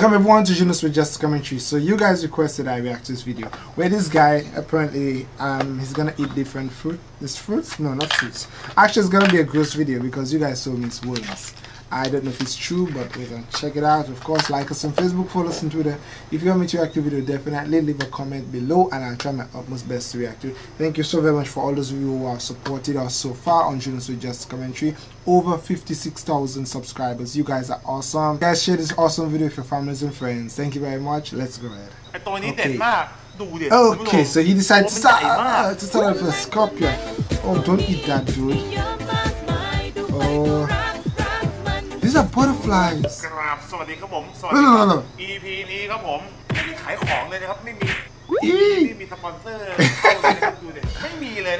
Welcome everyone to Junosuede Just Commentary. So you guys requested I react to this video where this guy apparently he's gonna eat different fruit. This fruits? No, not fruits. Actually, it's gonna be a gross video because you guys told me it's worms. I don't know if it's true, but we're gonna check it out. Of course, like us on Facebook, follow us on Twitter. If you want me to react to the video, definitely leave a comment below and I'll try my utmost best to react to it. Thank you so very much for all those of you who have supported us so far on Junosuede Just Commentary. Over 56,000 subscribers. You guys are awesome. Guys, share this awesome video with your families and friends. Thank you very much. Let's go ahead. Okay, so he decided to start off with a scorpion. Oh, don't eat that, dude. Oh. These are butterflies. No.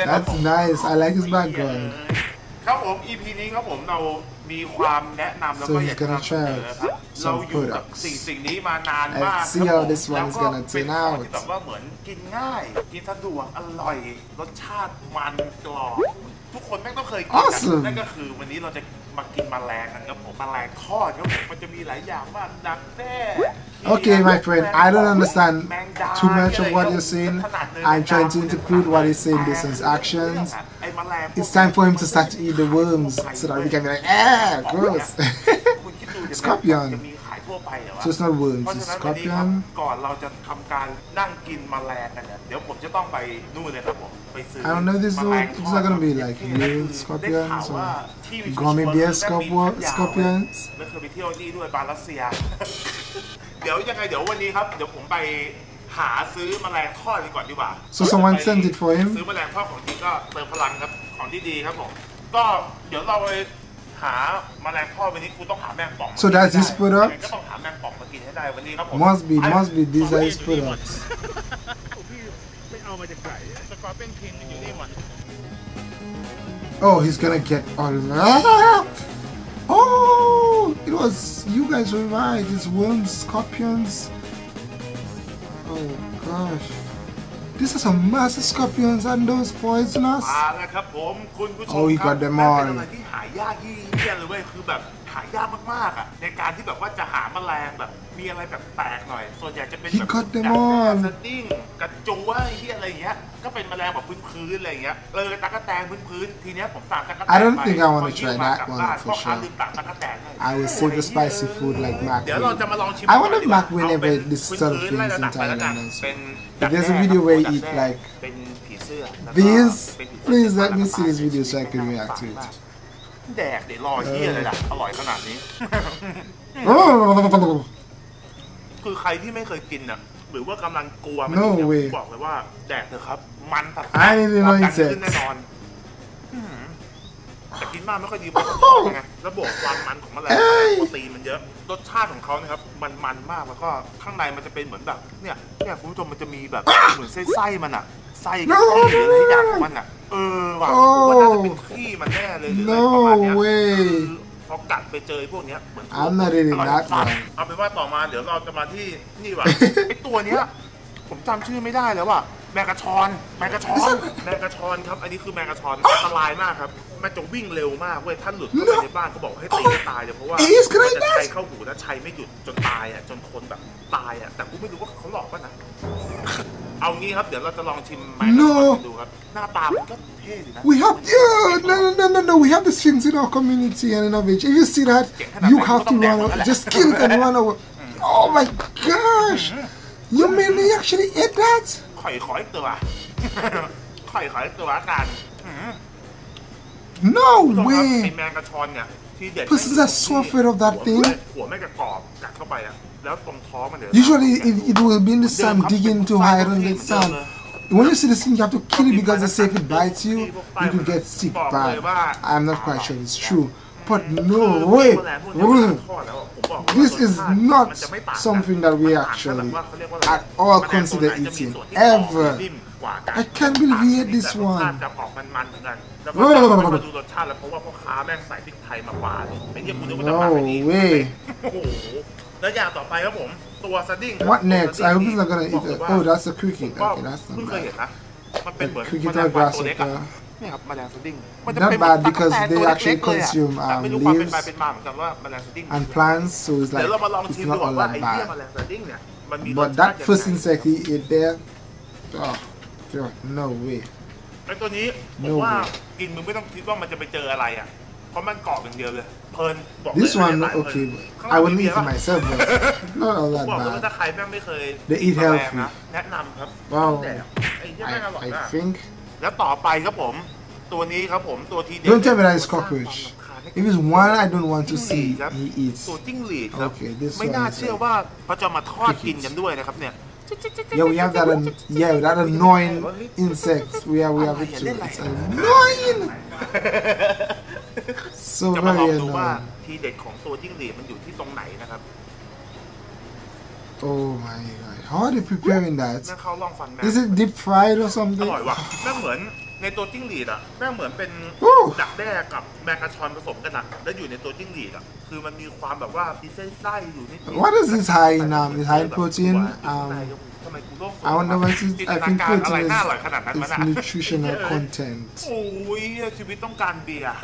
That's nice. I like his background. So he's gonna try out some products. Let's see how this one's gonna turn out. Awesome. Okay, my friend, I don't understand too much of what you're saying. I'm trying to interpret what he's saying based on his actions. It's time for him to start to eat the worms so that we can be like, ah, gross. Scorpion. So it's not worms, it's scorpion. I don't know, this is not gonna be like real scorpions or gummy bear scorpions. So someone sent it for him. So that's his product? Must be these are his products. Oh, he's gonna get all that. Oh, it was, you guys were right, it's worms, scorpions. Oh gosh. These are some massive scorpions and those poisonous. Oh, he got them all. He got them all. I don't think I want to try that one for sure. I will save the spicy food like Mark Wiens. I wonder if Mark Wiens ever did this sort of things in Thailand also. If there's a video where you eat like these, please let me see this video so I can react to it. No way. I didn't know insects. No way. I'm not eating that one. No, we have the things in our community and in our village. If you see that, you have to run over. Just kill it and run over. Oh my gosh! You made me actually eat that? No way! Persons are so afraid of that thing. Usually it will be in the sand, digging to hide in the sand. When you see this thing, you have to kill it because they say if it bites you, you will get sick bad. I'm not quite sure it's true. But no way! This is not something that we actually at all consider eating, ever. I can't believe we ate this one. No way! What next? I hope it's not gonna eat it. Oh, that's a cricket. Okay, that's not bad. A cricket or grasshopper. เนี่ยครับแมลงสดิ้งมันจะเป็นแบบ because they actually consume leaves and plants so it's like it's not all that bad but that first insect he ate there oh god no way ไอ้ตัวนี้ผมว่ากินมึงไม่ต้องคิดว่ามันจะไปเจออะไรอ่ะเพราะมันเกาะอย่างเดียวเลยเพลินบอกเลยนะ okay I will eat for myself but not all that bad ถ้าใครแม่งไม่เคย they eat healthy แนะนำครับ wow I thinkแล้วต่อไปครับผมตัวนี้ครับผมตัวที่เด็ด Don't tell me that it's cockroach if it's one I don't want to see he eats ตัวจิ้งหรีดครับ okay this one ไม่น่าเชื่อว่าเขาจะมาทอดกินกันด้วยนะครับเนี่ย yeah we have that yeah that annoying insect we have it too it's annoying so very annoying ว่าทีเด็ดของตัวจิ้งหรีดมันอยู่ที่ตรงไหนนะครับ Oh my god how are they preparing that is it deep fried or something อร่อยว่ะแม่งเหมือนในตัวจิ้งหรีดอ่ะแม่งเหมือนเป็นดักแด้กับแมงกะพรุนผสมกันอ่ะแล้วอยู่ในตัวจิ้งหรีดอ่ะคือมันมีความแบบว่ามีไส้อยู่นิดนึง What is this high in is high in protein I wonder what is I think protein is nutritional content โอ้ยชีวิตต้องการเบียร์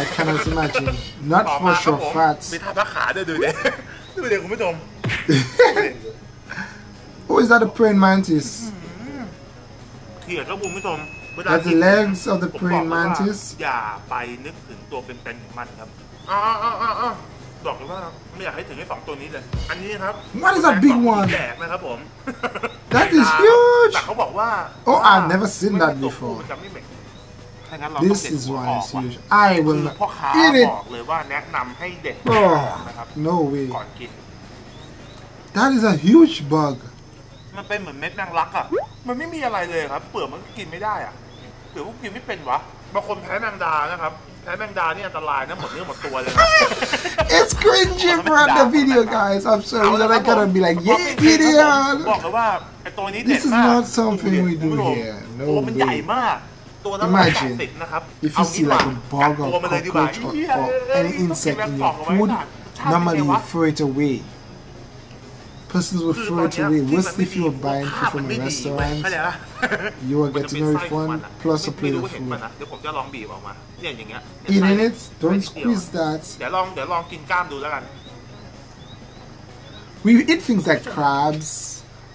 I cannot imagine not for sure fats มีท่าพักขาด้วยดูเด็กคุณผู้ชมOh, is that a praying mantis? That's the legs of the praying mantis. What is that big one? That is huge. Oh, I've never seen that before. This is one is huge. I will not eat it. Oh, no way.That is a huge bug. มันเป็นเหมือนเม็ดนางรักอ่ะมันไม่มีอะไรเลยครับเปลือกมันกินไม่ได้อ่ะเปลือกกินไม่เป็นวะบางคนแพ้แมงดานะครับแพ้แมงดานี่อันตรายนะหมดเนื้อหมดตัวเลย It's cringy for the video guys I'm sorry that I gotta be like yeah video บอกเลยว่าไอตัวนี้เด็ดมาก This is not something we do here no way มันใหญ่มากตัวนั้นมันใหญ่ติดนะครับ If you see like a bug or cockroach or any insect in your food normally you throw it away.Persons will throw it away. Worse if you are buying food from a restaurant, you are getting a refund plus a plate of food. Eating it, don't squeeze that. We eat things like crabs.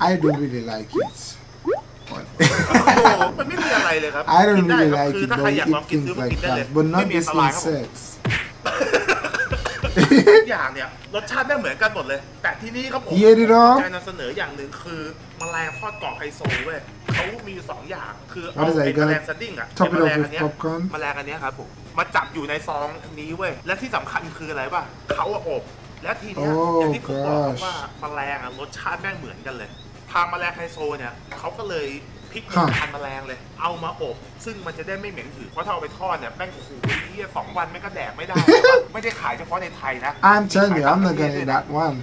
I don't really like it. I don't really like it, but we eat things like that, but not these insects.ทุกอย่างเนี่ยรสชาติไม่เหมือนกันหมดเลยแต่ที่นี่ครับผมการนำเสนออย่างหนึ่งคือแมลงทอดกรอบไฮโซเว้ยเขามีสองอย่างคือเอาเป็นแมลงสดิ้งอ่ะเป็นแมลงอันนี้ครับผมมาจับอยู่ในซองนี้เว้ยและที่สำคัญคืออะไรป่ะเขาอบและทีนี้อย่างที่ผมบอกว่าแมลงรสชาติไม่เหมือนกันเลยทางแมลงไฮโซเนี่ยเขาก็เลยพริกพันแมลงเลยเอามาอบซึ่งมันจะได้ไม่เหม็นหืนเพราะถ้าเอาไปทอดเนี่ยแป้งขู่ที่สองวันมันก็แดกไม่ได้ไม่ได้ขายเฉพาะในไทยนะ I'm telling you I'm not gonna eat that one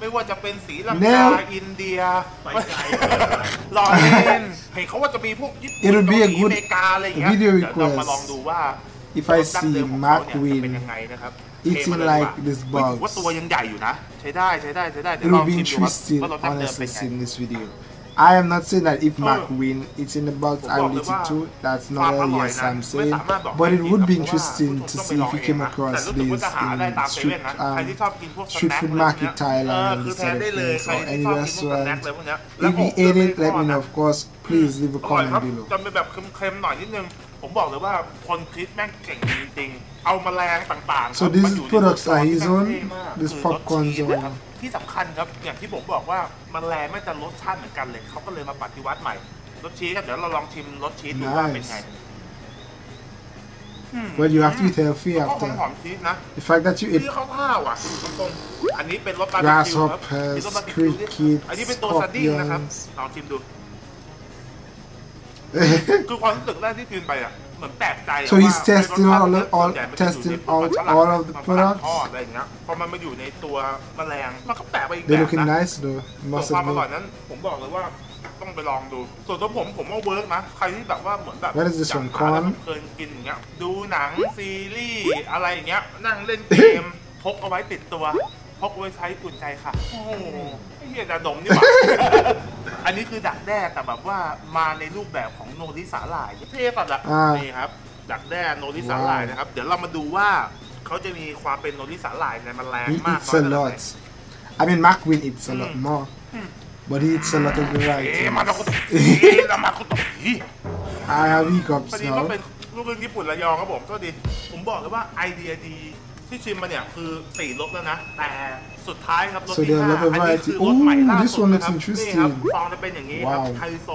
ไม่ว่าจะเป็นสีลังกาอินเดียลอนดอนเห็นเขาว่าจะมีพวกญี่ปุ่นอเมริกาอะไรอย่างเงี้ยเรามาลองดูว่า If I see Mark Wiens เป็นยังไงนะครับ Eating like this bug ว่าตัวยังใหญ่อยู่นะใช้ได้เดี๋ยวลองชิมดูว่าเราจะเจอเป็นไงI am not saying that if Mark Wiens eats in the box I will eat it too. That's not all yes I'm saying. But it would be interesting to see if we came across this in street food market Thailand instead of things or any restaurant. If you ate it, let me know of course. Please leave a comment below. จะเป็นแบบเค็มๆหน่อยนิดนึงผมบอกเลยว่าคนคิดแม่งเก่งจริงๆเอาแมลงต่างๆ So these products are his own. This popcorn zone.ที่สำคัญครับอย่างที่ผมบอกว่ามันแรงไม่จะรสชาติเหมือนกันเลยเขาก็เลยมาปฏิวัติใหม่รสชีสเดี๋ยวเราลองชิมรสชีสดูว่าเป็นไง Well you have to be healthy after the fact that you eat grasshoppers, crickets, scorpions ลองชิมดูคือความรู้สึกแรกที่กินไปอ่ะเหมือนแปลกใจอ่ะ So he's testing all of the products อะไรอย่างเงี้ยพอมันมาอยู่ในตัวแมลงมันก็แปลกไปอีกแบบนะ They looking nice though ความอร่อยนั้นผมบอกเลยว่าต้องไปลองดูส่วนตัวผมว่าเวิร์กนะใครที่แบบว่าเหมือนแบบจากการเคยกินอย่างเงี้ยดูหนังซีรีส์อะไรอย่างเงี้ยนั่งเล่นเกมพกเอาไว้ติดตัว พกไว้ใช้อุ่นใจค่ะไอ้เหี้ยดาดมนี่หว่าอันนี้คือดักแด้แต่แบบว่ามาในรูปแบบของโนริสาหร่ายเท่ป่ะล่ะนี่ครับดักแด้โนริสาหร่ายนะครับเดี๋ยวเรามาดูว่าเขาจะมีความเป็นโนริสาหร่ายในมันแรงมากน้อยขนาดไหน I mean Mark Wiens eats a lot more but he eats a lot of varieties I have hiccups now เป็นลูกเรือญี่ปุ่นระยองครับผมก็ดีผมบอกเลยว่าไอเดียดีที่ชิมมาเนี่ยคือ4รสแล้วนะแต่สุดท้ายครับรสที่5อันนี้คือรสใหม่ล่าสุดนะครับนี่ครับซองจะเป็นอย่างนี้ครับไทโซ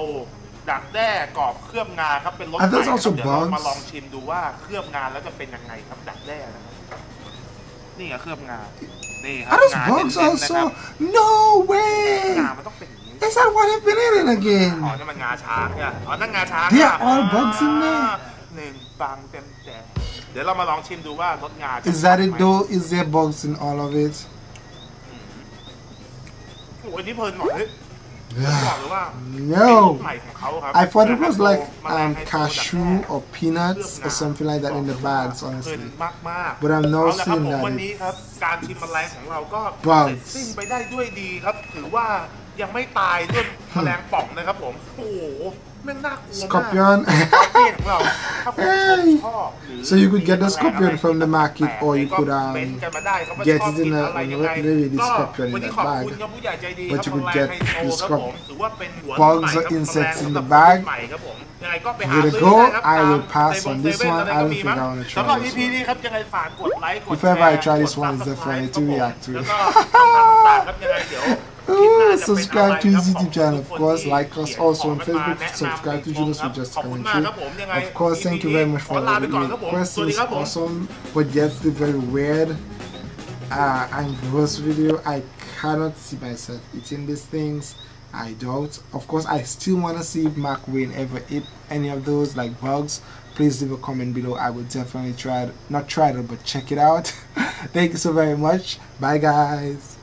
ดักแด้กรอบเคลือบงาครับเป็นรสใหม่เดี๋ยวเรามาลองชิมดูว่าเคลือบงาแล้วจะเป็นยังไงครับดักแด้นี่ก็เคลือบงานี่ครับงาเป็นเส้นนะครับ no way งามันต้องเป็นอย่างนี้ That's not what I've been eating again อ๋อนี่มันงาช้างเนี่ยอ๋อนั่นงาช้าง There are all bugs in there หนึ่งบางเต็มแต่เดี๋ยวเรามาลองชิมดูว่ารสงา Is that it though? Is there bugs in all of it? โอ้ยนี่เพลินหน่อยบอกเลยว่าใหม่ของเขาครับ I thought it was like cashew or peanuts or something like that in the bags honestly but I'm now seeing that วันนี้ครับการชิมแมลงของเราก็สิ้นไปได้ด้วยดีครับถือว่ายังไม่ตายด้วยแมลงป่องนะครับผมโอ้มันน่ากลัวมาก Scorpion ของเราถ้าคุณชอบ So you could get the scorpion from the market or you could get it in a maybe the scorpion in the bag but you could get the scorpion bugs or insects in the bag Here we go I will pass on this one I don't think I want to try this one If ever I try this one it's definitely to react to it Subscribe to his YouTube channel, of course. Like us also on Facebook. Subscribe to Junosuede just to comment through. Of course, thank you very much for all the requests. Awesome, but yes, the very weird and gross video. I cannot see myself eating these things. I doubt. Of course, I still want to see if Mark Wiens ever ate any of those like bugs. Please leave a comment below. I will definitely try it. Not try it, but check it out. Thank you so very much. Bye, guys.